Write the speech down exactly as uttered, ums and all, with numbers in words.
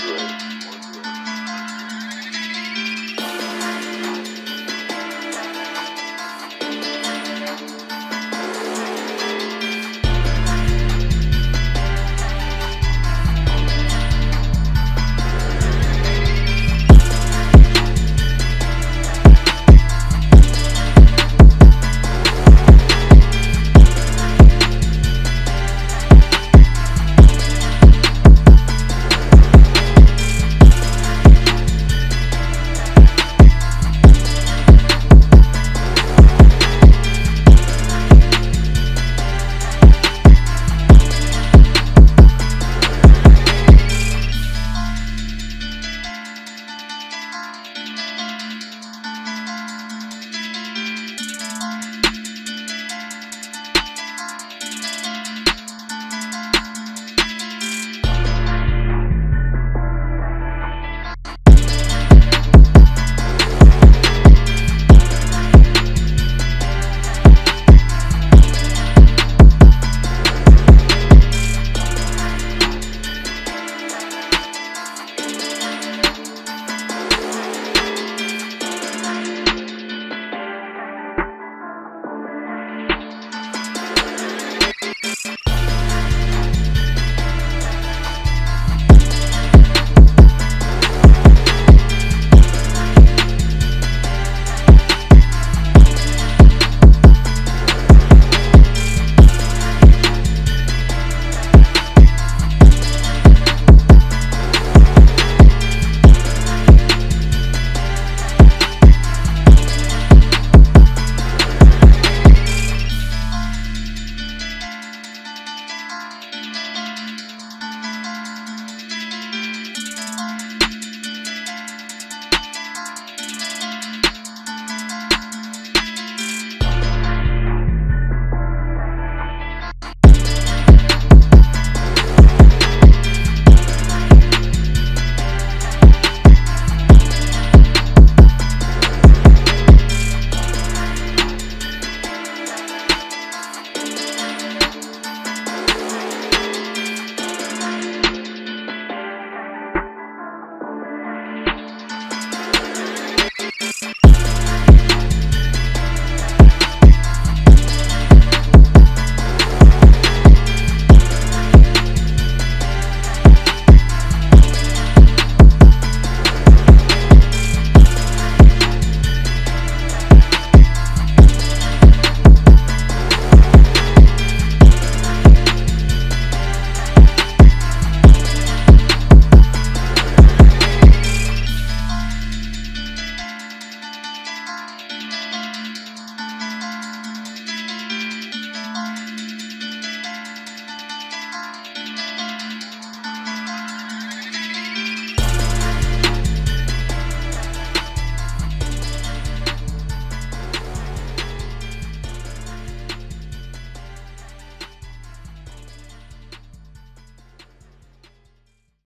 good.